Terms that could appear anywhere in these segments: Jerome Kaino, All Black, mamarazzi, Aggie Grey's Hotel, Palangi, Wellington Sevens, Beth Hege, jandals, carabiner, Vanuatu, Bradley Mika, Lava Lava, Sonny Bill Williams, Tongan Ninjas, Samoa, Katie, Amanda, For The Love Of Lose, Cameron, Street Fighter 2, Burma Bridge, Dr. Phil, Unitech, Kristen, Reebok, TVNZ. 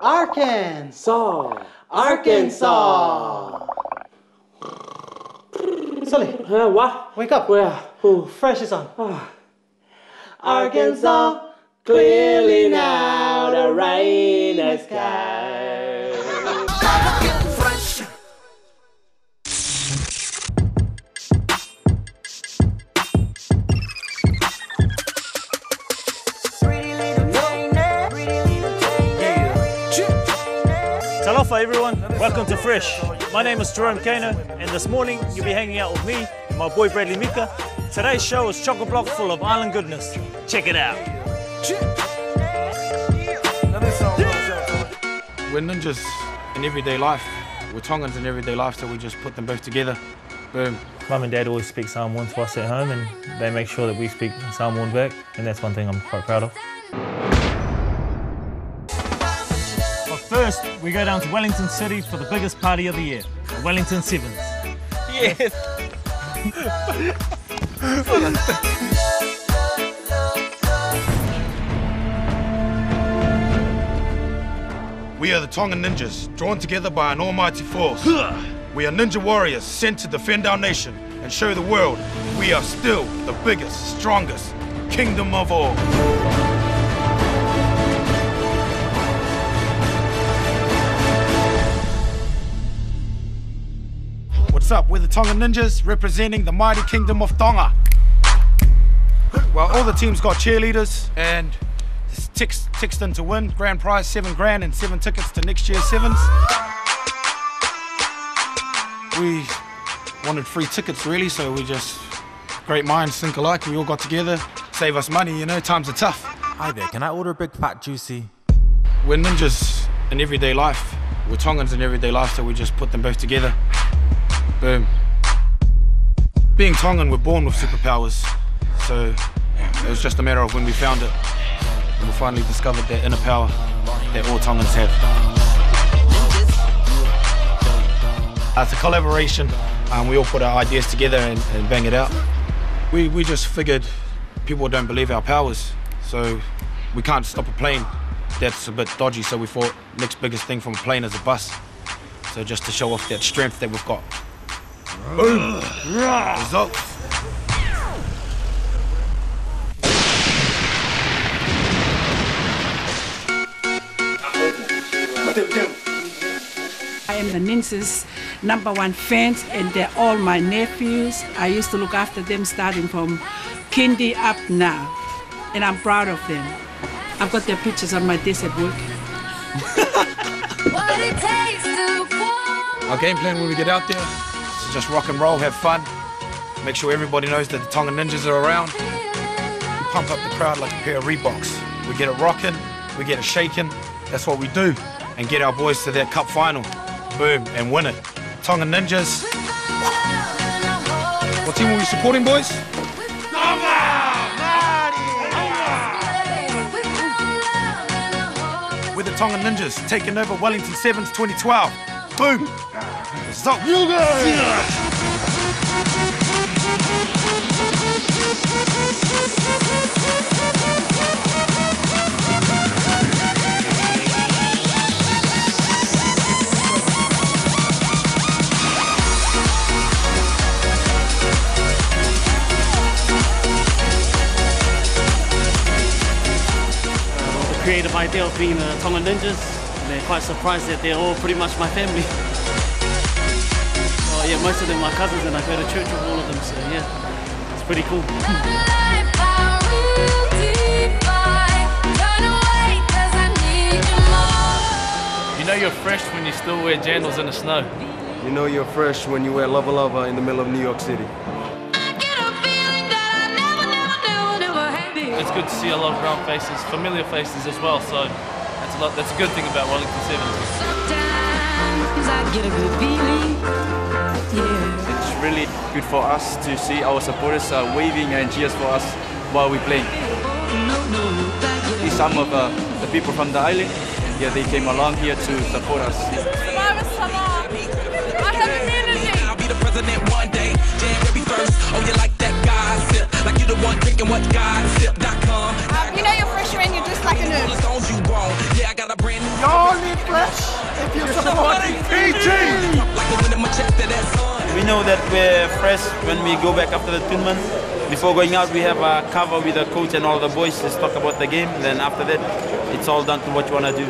Arkansas. Arkansas. Sully. What? Wake up. Where? Who? Fresh is on. Oh. Arkansas, clearly now the rain has come. Hello everyone, welcome to Fresh. My name is Jerome Kaino and this morning you'll be hanging out with me and my boy Bradley Mika. Today's show is chock-a-block full of island goodness. Check it out. We're ninjas in everyday life. We're Tongans in everyday life, so we just put them both together. Boom. Mum and Dad always speak Samoan to us at home and they make sure that we speak Samoan back, and that's one thing I'm quite proud of. First, we go down to Wellington City for the biggest party of the year, the Wellington Sevens. Yes! We are the Tongan Ninjas, drawn together by an almighty force. We are ninja warriors sent to defend our nation and show the world we are still the biggest, strongest kingdom of all. What's up? We're the Tongan Ninjas representing the mighty kingdom of Tonga. Well, all the teams got cheerleaders and Tixton to win. Grand prize, 7 grand and 7 tickets to next year's Sevens. We wanted free tickets really, so we just, great minds think alike. We all got together, save us money, you know, times are tough. Hi there, can I order a big fat juicy? We're ninjas in everyday life. We're Tongans in everyday life, so we just put them both together. Boom. Being Tongan, we're born with superpowers, so it was just a matter of when we found it, and we finally discovered that inner power that all Tongans have. It's a collaboration, we all put our ideas together and bang it out. We just figured people don't believe our powers, so we can't stop a plane. That's a bit dodgy, so we thought next biggest thing from a plane is a bus, so just to show off that strength that we've got. Boom! Results! I am the Ninjas' #1 fans, and they're all my nephews. I used to look after them starting from kindy up now, and I'm proud of them. I've got their pictures on my desk at work. What it takes to our game plan when we get out there. Just rock and roll, have fun, make sure everybody knows that the Tongan Ninjas are around. We pump up the crowd like a pair of Reeboks. We get it rocking, we get it shaking, that's what we do, and get our boys to their cup final. Boom, and win it. Tongan Ninjas. What team are we supporting, boys? We're the Tongan Ninjas, taking over Wellington Sevens 2012. Boom! Stop! You guys! The creative idea of being the Tongan Ninjas. They're quite surprised that they're all pretty much my family. Oh yeah, most of them are cousins and I go to church with all of them, so yeah, it's pretty cool. You know you're fresh when you still wear jandals in the snow. You know you're fresh when you wear Lava Lava in the middle of New York City. It's good to see a lot of brown faces, familiar faces as well, so that's a good thing about Wellington Sevens. Sometimes I get a good feeling, yeah. It's really good for us to see our supporters are waving and cheers for us while we're playing. Some of the people from the island, yeah, they came along here to support us. I have immunity. I'll be the president one day, January 1st. Oh, you like that gossip? Like you the one drinking what gossip.com. You know you're fresh when you're just like a nerd. Y'all need if you're supporting PG. We know that we're fresh when we go back after the tournament. Before going out, we have a cover with the coach and all the boys. Let's talk about the game. Then after that, it's all down to what you want to do.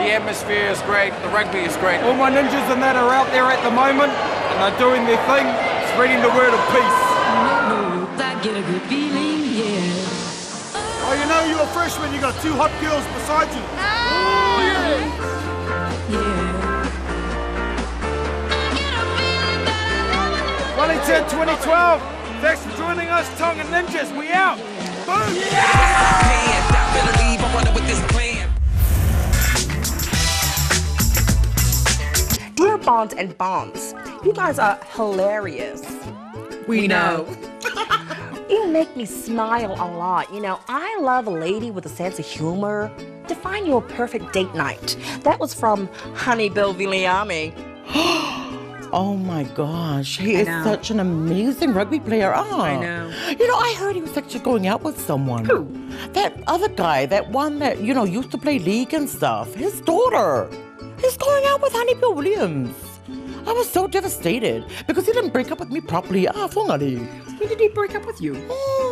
The atmosphere is great. The rugby is great. All my ninjas and that are out there at the moment, and they're doing their thing, spreading the word of peace. Oh, you know you're a freshman. You got two hot girls beside you. Oh, yeah. Wellington 2012. Thanks for joining us, Tongan Ninjas. We out. Boom. Yeah. Dear Bonds and Bombs, you guys are hilarious. We know. You make me smile a lot. You know, I love a lady with a sense of humor. Define your perfect date night. That was from Sonny Bill Williams. Oh my gosh, he is such an amazing rugby player. Oh, I know. You know, I heard he was actually going out with someone. Who? That other guy, that one that, you know, used to play league and stuff. His daughter. He's going out with Sonny Bill Williams. I was so devastated because he didn't break up with me properly. Ah, Fungari. When did he break up with you?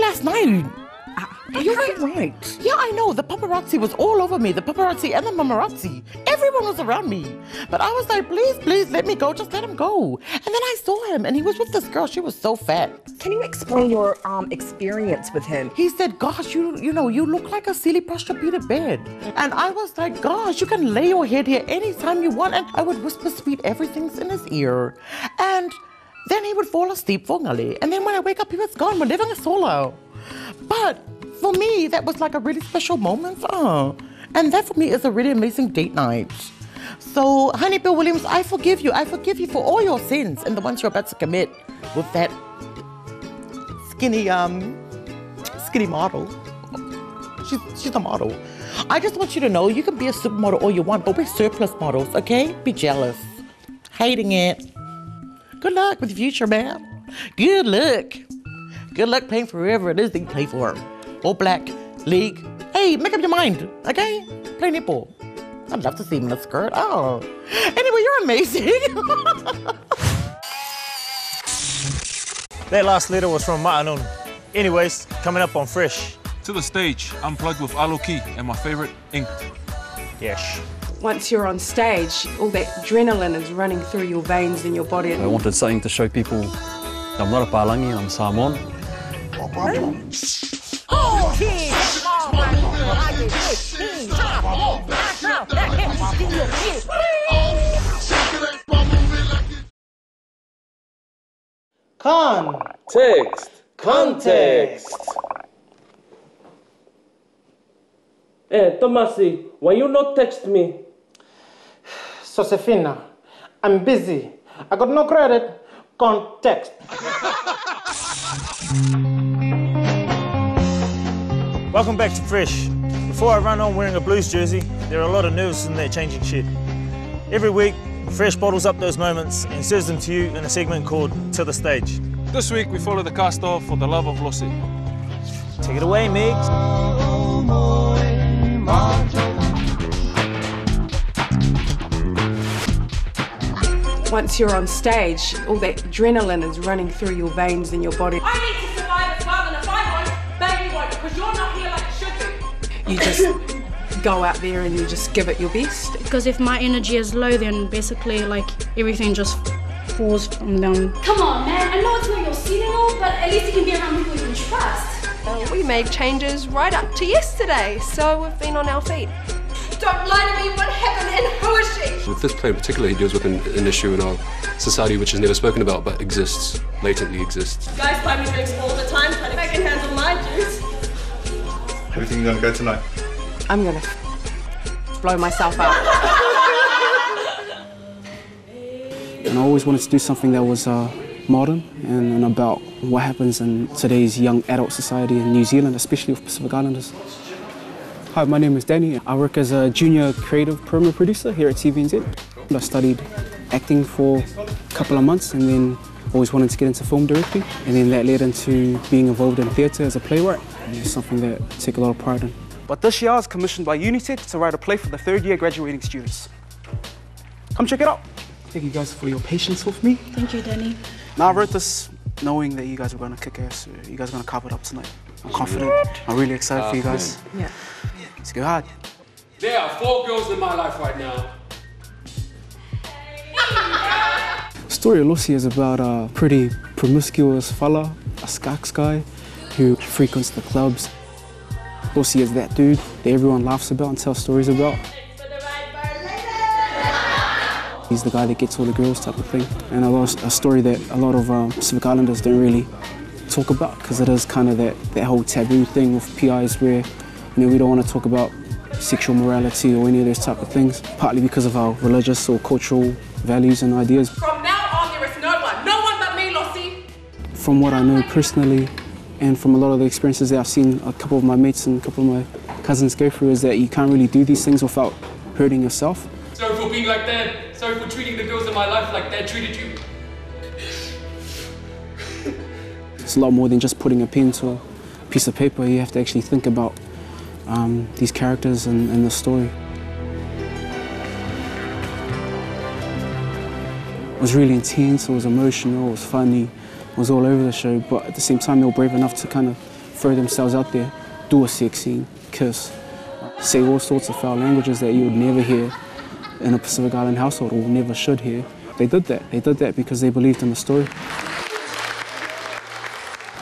Last night. You're right. Yeah, I know. The paparazzi was all over me. The paparazzi and the mamarazzi. Everyone was around me. But I was like, please, please, let me go. Just let him go. And then I saw him, and he was with this girl. She was so fat. Can you explain your experience with him? He said, gosh, you know, you look like a silly prostrated bed. And I was like, gosh, you can lay your head here anytime you want. And I would whisper sweet everything's in his ear. And then he would fall asleep, Fongali. And then when I wake up, he was gone. We're living a solo. But for me, that was like a really special moment. Oh. And that for me is a really amazing date night. So, Sonny Bill Williams, I forgive you. I forgive you for all your sins and the ones you're about to commit with that skinny model. She's a model. I just want you to know you can be a supermodel all you want, but we're surplus models, okay? Be jealous. Hating it. Good luck with the future, man. Good luck. Good luck playing for whoever it is that you play for. All Black, League. Hey, make up your mind, okay? Play netball. I'd love to see him in a skirt. Oh. Anyway, you're amazing. That last letter was from Ma'anun. Anyways, coming up on Fresh. To the stage, I'm plugged with Aloki and my favorite, Ink. Yes. Once you're on stage, all that adrenaline is running through your veins and your body. I wanted something to show people I'm not a Palangi, I'm Samoan. Context. Hey, Tomasi, why you not text me? Josefina, I'm busy. I got no credit. Context. Welcome back to Fresh. Before I run on wearing a Blues jersey, there are a lot of nerves in that changing shed. Every week, Fresh bottles up those moments and serves them to you in a segment called To The Stage. This week, we follow the cast of For The Love Of Lose. Take it away, Megs. Once you're on stage, all that adrenaline is running through your veins and your body. I need to survive as well, and if I won't, baby won't, because you're not here like you should be. You just go out there and you just give it your best. Because if my energy is low, then basically, like, everything just falls from down. Come on, man, I know it's not your scene at all, but at least you can be around people you can trust. We made changes right up to yesterday, so we've been on our feet. Don't lie to me, what happened and who is she? With this play in particular, he deals with an issue in our society which is never spoken about, but exists, latently exists. Guys buy me drinks all the time, trying to make it handle my juice. How do you think you're gonna go tonight? I'm gonna blow myself up. And I always wanted to do something that was modern and about what happens in today's young adult society in New Zealand, especially with Pacific Islanders. Hi, my name is Danny. I work as a junior creative promo producer here at TVNZ. I studied acting for a couple of months and then always wanted to get into film directing, and then that led into being involved in theatre as a playwright, which is something that I take a lot of pride in. But this year I was commissioned by Unitech to write a play for the third year graduating students. Come check it out. Thank you guys for your patience with me. Thank you, Danny. Now I wrote this knowing that you guys were going to kick ass, so you guys are going to cover it up tonight. I'm confident, I'm really excited for you guys. Yeah. Let's go hard. There are four girls in my life right now. The story of Lucy is about a pretty promiscuous fella, a skax guy, who frequents the clubs. Lucy is that dude that everyone laughs about and tells stories about. He's the guy that gets all the girls type of thing. And a story that a lot of Pacific Islanders don't really talk about, because it is kind of that whole taboo thing with PIs where, you know, we don't want to talk about sexual morality or any of those type of things, partly because of our religious or cultural values and ideas. From now on, there is no one but me, Lossie. From what I know personally, and from a lot of the experiences that I've seen a couple of my mates and a couple of my cousins go through, is that you can't really do these things without hurting yourself. Sorry for being like that. Sorry for treating the girls in my life like that treated you. It's a lot more than just putting a pen to a piece of paper. You have to actually think about these characters and the story. It was really intense, it was emotional, it was funny, it was all over the show, but at the same time they were brave enough to kind of throw themselves out there, do a sex scene, kiss, say all sorts of foul languages that you would never hear in a Pacific Island household, or never should hear. They did that because they believed in the story.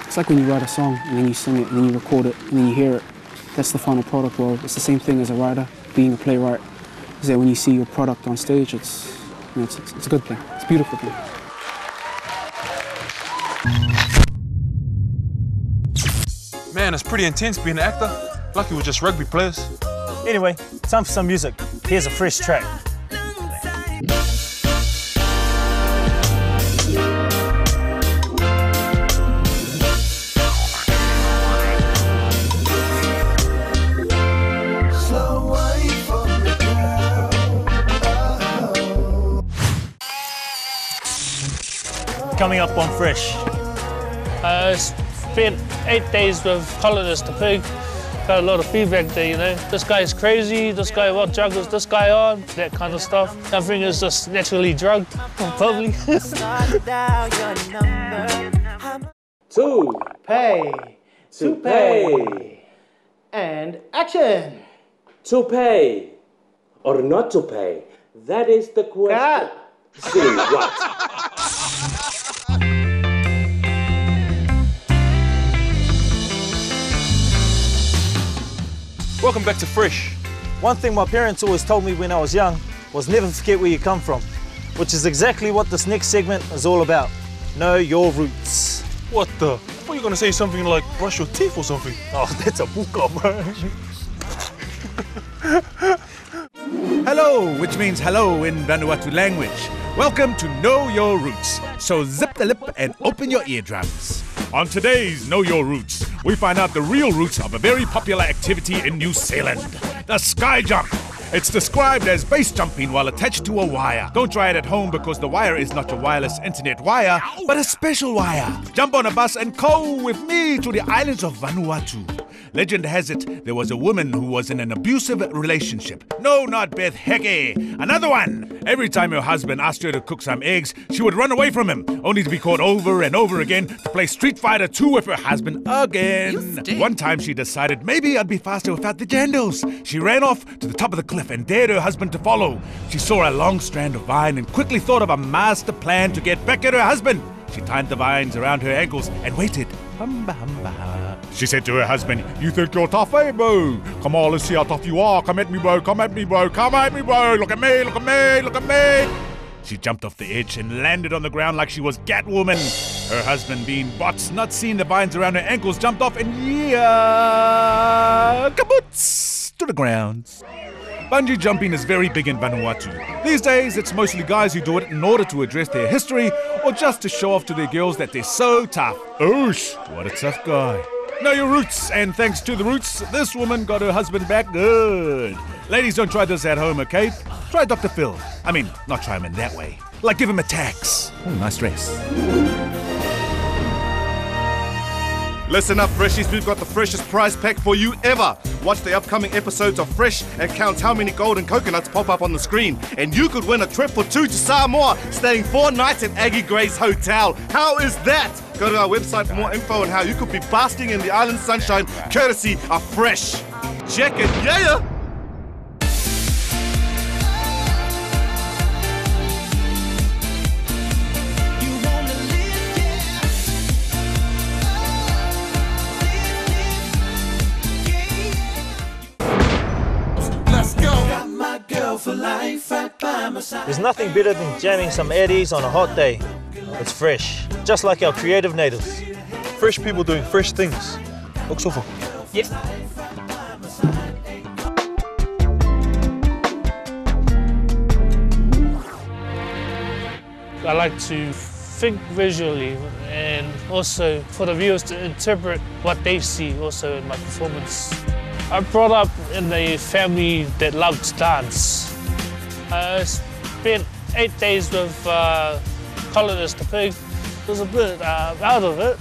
It's like when you write a song and then you sing it and then you record it and then you hear it. That's the final product. Well, it's the same thing as a writer, being a playwright, is that when you see your product on stage, it's a good thing. It's a beautiful thing. Man, it's pretty intense being an actor. Lucky we're just rugby players. Anyway, time for some music. Here's a fresh track. Coming up on Fresh. I spent 8 days with Colonist the Pig. Got a lot of feedback there, you know. This guy's crazy, this guy what juggles, this guy on, that kind of stuff. I think it's just naturally drugged, probably. 2 pay, 2 pay, and action. 2 pay, or not to pay, that is the question. See what? Welcome back to Fresh. One thing my parents always told me when I was young was never forget where you come from, which is exactly what this next segment is all about. Know your roots. What the? I thought you were going to say something like brush your teeth or something. Oh, that's a buka, bro. Hello, which means hello in Vanuatu language. Welcome to Know Your Roots. So zip the lip and open your eardrums. On today's Know Your Roots, we find out the real roots of a very popular activity in New Zealand, the sky jump. It's described as base jumping while attached to a wire. Don't try it at home because the wire is not a wireless internet wire, but a special wire. Jump on a bus and go with me to the islands of Vanuatu. Legend has it there was a woman who was in an abusive relationship. No, not Beth Hege. Another one. Every time her husband asked her to cook some eggs, she would run away from him, only to be caught over and over again to play Street Fighter 2 with her husband again. One time she decided maybe I'd be faster without the jandals. She ran off to the top of the cliff and dared her husband to follow. She saw a long strand of vine and quickly thought of a master plan to get back at her husband. She tied the vines around her ankles and waited. Humba, humba, humba. She said to her husband, "You think you're tough, eh, bro? Come on, let's see how tough you are. Come at me, bro. Come at me, bro. Come at me, bro. Look at me, look at me, look at me." She jumped off the edge and landed on the ground like she was Catwoman. Her husband, being bots, not seeing the vines around her ankles, jumped off and yeah, kaboots to the ground. Bungee jumping is very big in Vanuatu. These days, it's mostly guys who do it in order to address their history or just to show off to their girls that they're so tough. Oosh, what a tough guy. Know your roots, and thanks to the roots, this woman got her husband back good. Ladies, don't try this at home, okay? Try Dr. Phil. I mean, not try him in that way. Like, give him a tax. Oh, nice dress. Listen up, Freshies. We've got the freshest prize pack for you ever. Watch the upcoming episodes of Fresh and count how many golden coconuts pop up on the screen. And you could win a trip for two to Samoa, staying 4 nights at Aggie Grey's Hotel. How is that? Go to our website for more info on how you could be basking in the island sunshine, courtesy of Fresh. Check it, yeah! There's nothing better than jamming some eddies on a hot day. It's fresh, just like our creative natives. Fresh people doing fresh things. Look, Sofo. Yep. I like to think visually and also for the viewers to interpret what they see also in my performance. I brought up in a family that loved to dance. I spent 8 days with Colin the Pig. It was a bit out of it.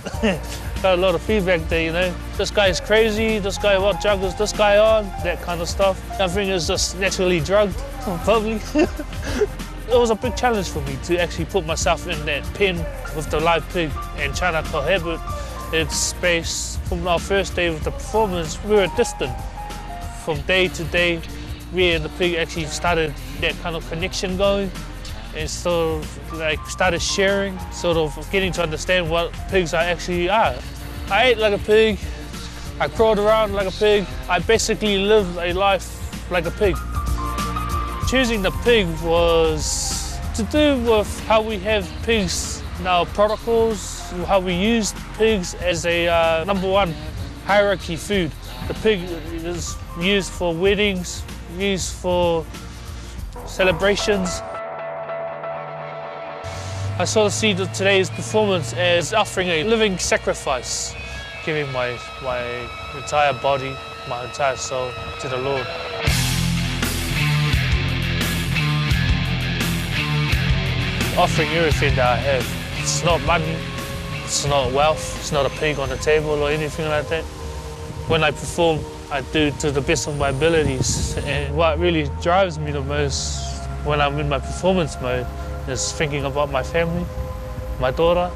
Got a lot of feedback there, you know. This guy's crazy, this guy what juggles this guy on, that kind of stuff. I think it's just naturally drugged, probably. It was a big challenge for me to actually put myself in that pen with the live pig and trying to cohabit its space. From our first day of the performance, we were distant. From day to day, we and the pig actually started that kind of connection going and sort of like started sharing, sort of getting to understand what pigs I actually are. I ate like a pig, I crawled around like a pig, I basically lived a life like a pig. Choosing the pig was to do with how we have pigs in our protocols, how we use pigs as a #1 hierarchy food. The pig is used for weddings, used for celebrations. I sort of see today's performance as offering a living sacrifice, giving my entire body, my entire soul to the Lord. Offering everything that I have. It's not money, it's not wealth, it's not a pig on the table or anything like that. When I perform, I do to the best of my abilities, and what really drives me the most when I'm in my performance mode is thinking about my family, my daughter,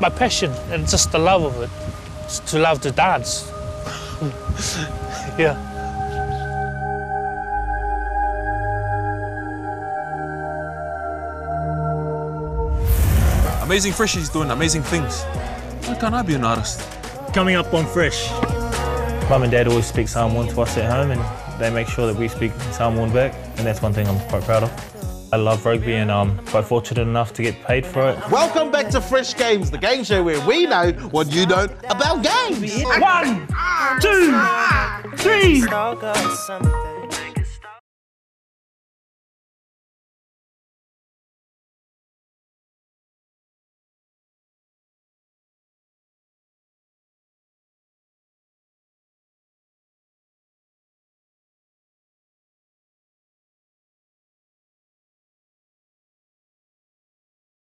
my passion, and just the love of it. It's to love to dance. Yeah. Amazing Freshies doing amazing things. Why can't I be an artist? Coming up on Fresh. Mum and Dad always speak Samoan to us at home, and they make sure that we speak Samoan back, and that's one thing I'm quite proud of. I love rugby, and I'm quite fortunate enough to get paid for it. Welcome back to Fresh Games, the game show where we know what you know about games. 1, 2, 3.